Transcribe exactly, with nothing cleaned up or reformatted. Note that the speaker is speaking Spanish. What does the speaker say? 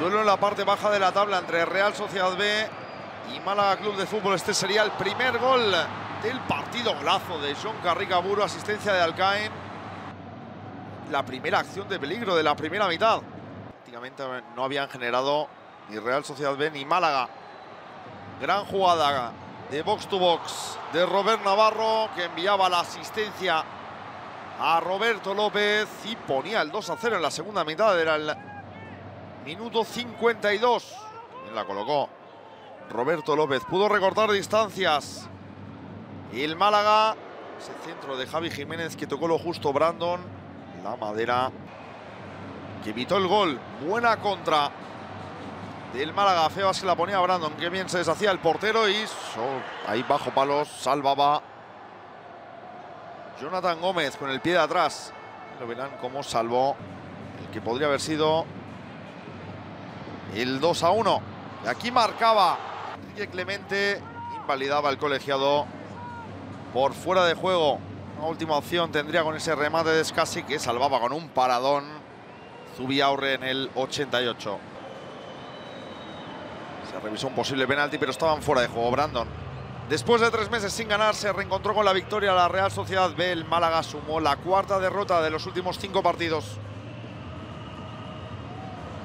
Duelo en la parte baja de la tabla entre Real Sociedad B y Málaga Club de Fútbol. Este sería el primer gol del partido. Golazo de Jon Karrikaburu, asistencia de Alkain. La primera acción de peligro de la primera mitad. Prácticamente no habían generado ni Real Sociedad B ni Málaga. Gran jugada de box to box de Robert Navarro, que enviaba la asistencia a Roberto López y ponía el dos a cero en la segunda mitad. Era el minuto cincuenta y dos. La colocó Roberto López. Pudo recortar distancias y el Málaga. Ese centro de Javi Jiménez que tocó lo justo Brandon. La madera que evitó el gol. Buena contra del Málaga. Feo se la ponía Brandon. Qué bien se deshacía el portero y oh, ahí bajo palos salvaba Jonathan Gómez con el pie de atrás. Lo verán cómo salvó el que podría haber sido el dos a uno. Y aquí marcaba que Clemente invalidaba al colegiado por fuera de juego. Una última opción tendría con ese remate de Escassi, que salvaba con un paradón Zubiaurre en el ochenta y ocho. Se revisó un posible penalti, pero estaban fuera de juego. Brandon, después de tres meses sin ganar, se reencontró con la victoria. La Real Sociedad B, el Málaga sumó la cuarta derrota de los últimos cinco partidos.